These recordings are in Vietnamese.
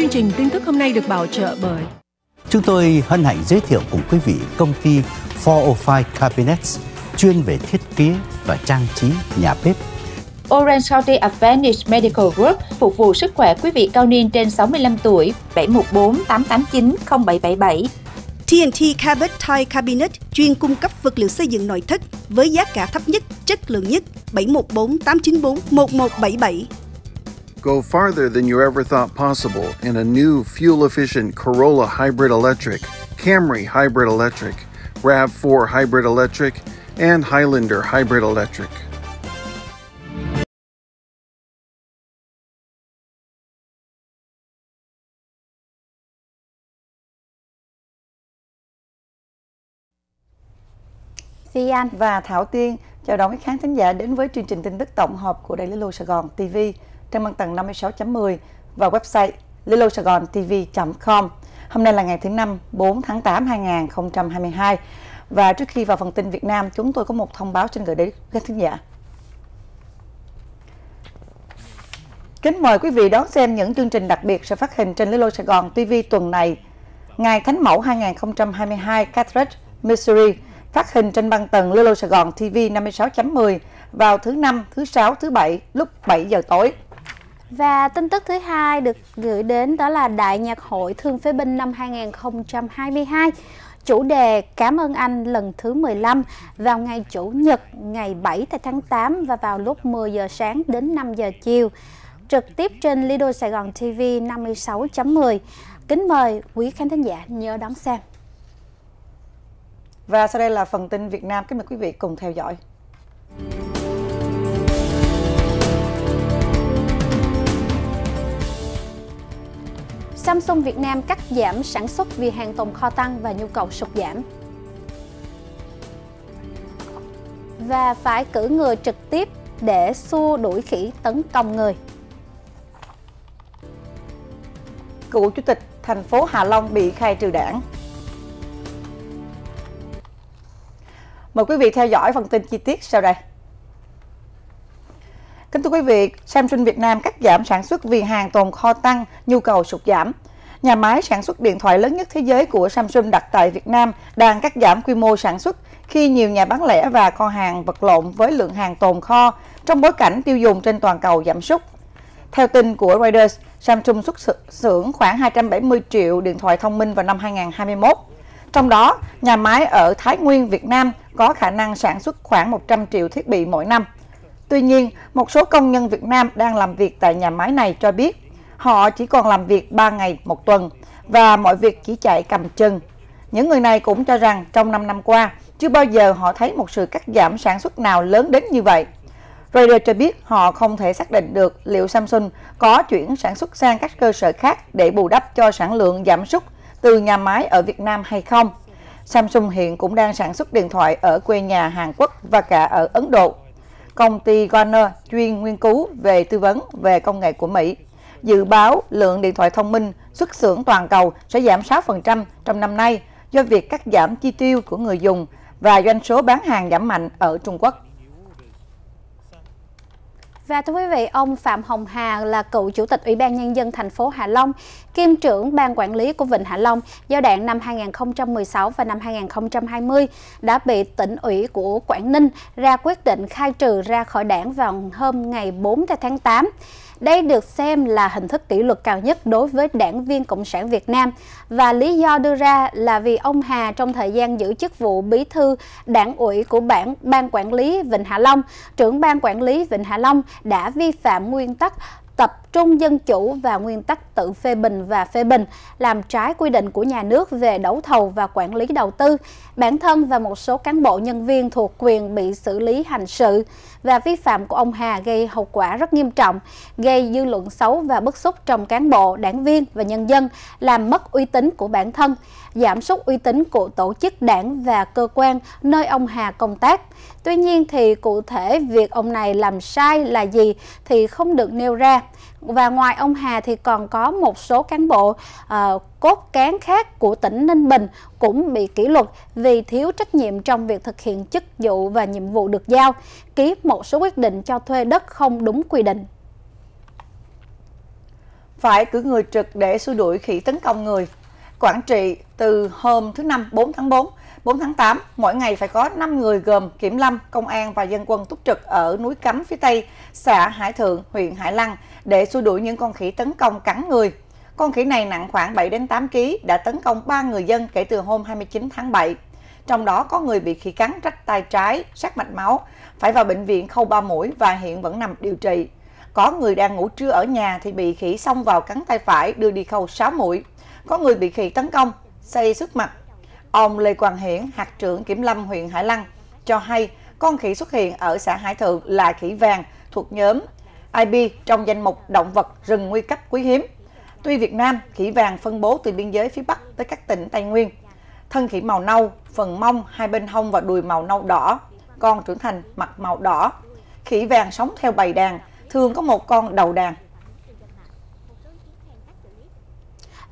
Chương trình tin tức hôm nay được bảo trợ bởi... Chúng tôi hân hạnh giới thiệu cùng quý vị công ty 405 Cabinets, chuyên về thiết kế và trang trí nhà bếp. Orange County Advantage Medical Group phục vụ sức khỏe quý vị cao niên trên 65 tuổi, 714-889-0777. TNT Cabot Thai Cabinet chuyên cung cấp vật liệu xây dựng nội thất với giá cả thấp nhất, chất lượng nhất, 714-894-1177. Go farther than you ever thought possible in a new fuel-efficient Corolla Hybrid Electric, Camry Hybrid Electric, RAV4 Hybrid Electric, and Highlander Hybrid Electric. Phi Anh và Thảo Tiên chào đón các khán thính giả đến với chương trình tin tức tổng hợp của đài Little Saigon TV trên băng tần 56.10 và website littlesaigontv.com. Hôm nay là ngày thứ Năm, 4 tháng 8 2022. Và trước khi vào phần tin Việt Nam, chúng tôi có một thông báo xin gửi đến các thính giả. Kính mời quý vị đón xem những chương trình đặc biệt sẽ phát hình trên Little Saigon TV tuần này. Ngày Thánh Mẫu 2022 Carthage, Missouri, phát hình trên băng tần Little Saigon TV 56.10 vào thứ Năm, thứ Sáu, thứ Bảy lúc 7 giờ tối. Và tin tức thứ hai được gửi đến đó là Đại nhạc hội Thương phế binh năm 2022. Chủ đề Cảm ơn anh lần thứ 15 vào ngày Chủ nhật, ngày 7 tháng 8 và vào lúc 10 giờ sáng đến 5 giờ chiều. Trực tiếp trên Little Saigon TV 56.10. Kính mời quý khán thính giả nhớ đón xem. Và sau đây là phần tin Việt Nam, kính mời quý vị cùng theo dõi. Samsung Việt Nam cắt giảm sản xuất vì hàng tồn kho tăng và nhu cầu sụt giảm. Và phải cử người trực tiếp để xua đuổi khỉ tấn công người. Cựu Chủ tịch thành phố Hạ Long bị khai trừ đảng. Mời quý vị theo dõi phần tin chi tiết sau đây. Kính thưa quý vị, Samsung Việt Nam cắt giảm sản xuất vì hàng tồn kho tăng, nhu cầu sụt giảm. Nhà máy sản xuất điện thoại lớn nhất thế giới của Samsung đặt tại Việt Nam đang cắt giảm quy mô sản xuất khi nhiều nhà bán lẻ và kho hàng vật lộn với lượng hàng tồn kho trong bối cảnh tiêu dùng trên toàn cầu giảm sút. Theo tin của Reuters, Samsung xuất xưởng khoảng 270 triệu điện thoại thông minh vào năm 2021. Trong đó, nhà máy ở Thái Nguyên, Việt Nam có khả năng sản xuất khoảng 100 triệu thiết bị mỗi năm. Tuy nhiên, một số công nhân Việt Nam đang làm việc tại nhà máy này cho biết họ chỉ còn làm việc 3 ngày một tuần và mọi việc chỉ chạy cầm chừng. Những người này cũng cho rằng trong 5 năm qua, chưa bao giờ họ thấy một sự cắt giảm sản xuất nào lớn đến như vậy. Reuters cho biết họ không thể xác định được liệu Samsung có chuyển sản xuất sang các cơ sở khác để bù đắp cho sản lượng giảm sút từ nhà máy ở Việt Nam hay không. Samsung hiện cũng đang sản xuất điện thoại ở quê nhà Hàn Quốc và cả ở Ấn Độ. Công ty Gartner chuyên nghiên cứu về tư vấn về công nghệ của Mỹ dự báo lượng điện thoại thông minh xuất xưởng toàn cầu sẽ giảm 6% trong năm nay do việc cắt giảm chi tiêu của người dùng và doanh số bán hàng giảm mạnh ở Trung Quốc. Và thưa quý vị, ông Phạm Hồng Hà là cựu Chủ tịch Ủy ban Nhân dân thành phố Hạ Long, kiêm trưởng Ban Quản lý của Vịnh Hạ Long giai đoạn năm 2016 và năm 2020, đã bị Tỉnh ủy của Quảng Ninh ra quyết định khai trừ ra khỏi đảng vào hôm ngày 4 tháng 8. Đây được xem là hình thức kỷ luật cao nhất đối với đảng viên Cộng sản Việt Nam và lý do đưa ra là vì ông Hà trong thời gian giữ chức vụ bí thư đảng ủy của Ban Quản lý Vịnh Hạ Long, trưởng Ban Quản lý Vịnh Hạ Long đã vi phạm nguyên tắc tập trung dân chủ và nguyên tắc tự phê bình và phê bình, làm trái quy định của nhà nước về đấu thầu và quản lý đầu tư. Bản thân và một số cán bộ nhân viên thuộc quyền bị xử lý hành sự và vi phạm của ông Hà gây hậu quả rất nghiêm trọng, gây dư luận xấu và bức xúc trong cán bộ, đảng viên và nhân dân, làm mất uy tín của bản thân, giảm sút uy tín của tổ chức đảng và cơ quan nơi ông Hà công tác. Tuy nhiên thì cụ thể việc ông này làm sai là gì thì không được nêu ra. Và ngoài ông Hà thì còn có một số cán bộ cốt cán khác của tỉnh Ninh Bình cũng bị kỷ luật vì thiếu trách nhiệm trong việc thực hiện chức vụ và nhiệm vụ được giao, ký một số quyết định cho thuê đất không đúng quy định. phải cử người trực để xua đuổi khỉ tấn công người. Quảng Trị từ hôm thứ Năm 4 tháng 8, mỗi ngày phải có 5 người gồm kiểm lâm, công an và dân quân túc trực ở núi Cấm phía Tây, xã Hải Thượng, huyện Hải Lăng để xua đuổi những con khỉ tấn công cắn người. Con khỉ này nặng khoảng 7 đến 8 kg, đã tấn công 3 người dân kể từ hôm 29 tháng 7. Trong đó có người bị khỉ cắn rách tay trái, sát mạch máu, phải vào bệnh viện khâu 3 mũi và hiện vẫn nằm điều trị. Có người đang ngủ trưa ở nhà thì bị khỉ xông vào cắn tay phải, đưa đi khâu 6 mũi. Có người bị khỉ tấn công, xây xước mặt. Ông Lê Quang Hiển, hạt trưởng Kiểm lâm huyện Hải Lăng, cho hay con khỉ xuất hiện ở xã Hải Thượng là khỉ vàng thuộc nhóm IP trong danh mục động vật rừng nguy cấp quý hiếm. Tuy Việt Nam, khỉ vàng phân bố từ biên giới phía Bắc tới các tỉnh Tây Nguyên. Thân khỉ màu nâu, phần mông, hai bên hông và đùi màu nâu đỏ, con trưởng thành mặt màu đỏ. Khỉ vàng sống theo bầy đàn, thường có một con đầu đàn.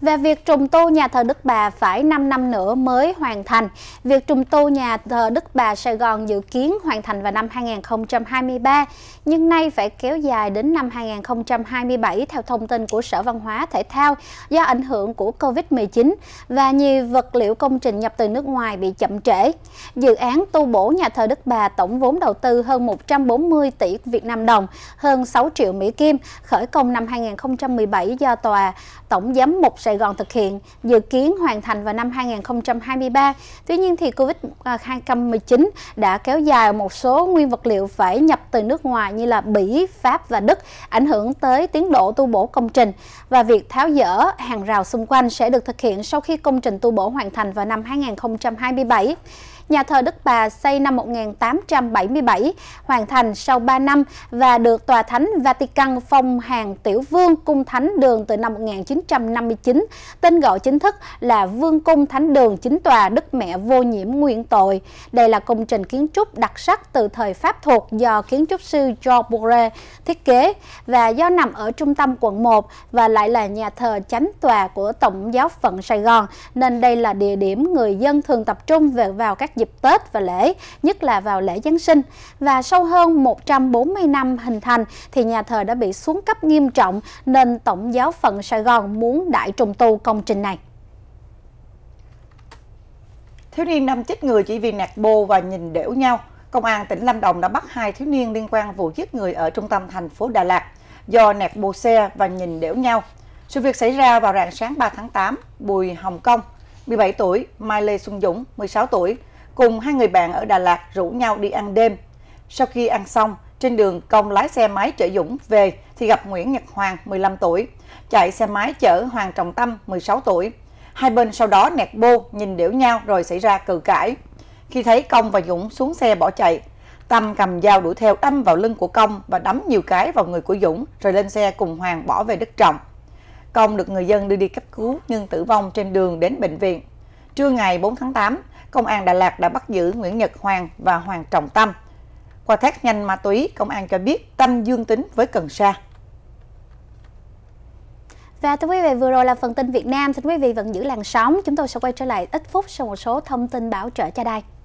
Về việc trùng tu nhà thờ Đức Bà phải 5 năm nữa mới hoàn thành. Việc trùng tu nhà thờ Đức Bà Sài Gòn dự kiến hoàn thành vào năm 2023, nhưng nay phải kéo dài đến năm 2027 theo thông tin của Sở Văn hóa Thể thao do ảnh hưởng của Covid-19 và nhiều vật liệu công trình nhập từ nước ngoài bị chậm trễ. Dự án tu bổ nhà thờ Đức Bà tổng vốn đầu tư hơn 140 tỷ Việt Nam đồng, hơn 6 triệu Mỹ Kim, khởi công năm 2017 do Tòa Tổng giám mục Sài Gòn thực hiện, dự kiến hoàn thành vào năm 2023. Tuy nhiên thì Covid-19 đã kéo dài một số nguyên vật liệu phải nhập từ nước ngoài như là Bỉ, Pháp và Đức, ảnh hưởng tới tiến độ tu bổ công trình, và việc tháo dỡ hàng rào xung quanh sẽ được thực hiện sau khi công trình tu bổ hoàn thành vào năm 2027. Nhà thờ Đức Bà xây năm 1877, hoàn thành sau 3 năm và được Tòa Thánh Vatican phong hàm Tiểu Vương Cung Thánh Đường từ năm 1959, tên gọi chính thức là Vương Cung Thánh Đường Chính Tòa Đức Mẹ Vô Nhiễm Nguyện Tội. Đây là công trình kiến trúc đặc sắc từ thời Pháp thuộc do kiến trúc sư George Boure thiết kế, và do nằm ở trung tâm quận 1 và lại là nhà thờ chánh tòa của Tổng giáo phận Sài Gòn, nên đây là địa điểm người dân thường tập trung về vào các dịp Tết và lễ, nhất là vào lễ Giáng sinh. Và sau hơn 140 năm hình thành thì nhà thờ đã bị xuống cấp nghiêm trọng, nên Tổng giáo phận Sài Gòn muốn đại trùng tu công trình này. Thiếu niên đâm chết người chỉ vì nạt bô và nhìn đểu nhau. Công an tỉnh Lâm Đồng đã bắt 2 thiếu niên liên quan vụ giết người ở trung tâm thành phố Đà Lạt do nạt bô xe và nhìn đểu nhau. Sự việc xảy ra vào rạng sáng 3 tháng 8, Bùi Hồng Công, 17 tuổi, Mai Lê Xuân Dũng, 16 tuổi, cùng 2 người bạn ở Đà Lạt rủ nhau đi ăn đêm. Sau khi ăn xong, trên đường Công lái xe máy chở Dũng về thì gặp Nguyễn Nhật Hoàng, 15 tuổi, chạy xe máy chở Hoàng Trọng Tâm, 16 tuổi. Hai bên sau đó nẹt bô, nhìn đểu nhau rồi xảy ra cự cãi. Khi thấy Công và Dũng xuống xe bỏ chạy, Tâm cầm dao đuổi theo đâm vào lưng của Công và đấm nhiều cái vào người của Dũng rồi lên xe cùng Hoàng bỏ về Đức Trọng. Công được người dân đưa đi cấp cứu nhưng tử vong trên đường đến bệnh viện. Trưa ngày 4 tháng 8, Công an Đà Lạt đã bắt giữ Nguyễn Nhật Hoàng và Hoàng Trọng Tâm. Qua test nhanh ma túy, công an cho biết Tâm dương tính với cần sa. Và thưa quý vị, vừa rồi là phần tin Việt Nam. Xin quý vị vẫn giữ làn sóng. Chúng tôi sẽ quay trở lại ít phút sau một số thông tin bảo trợ cho đài.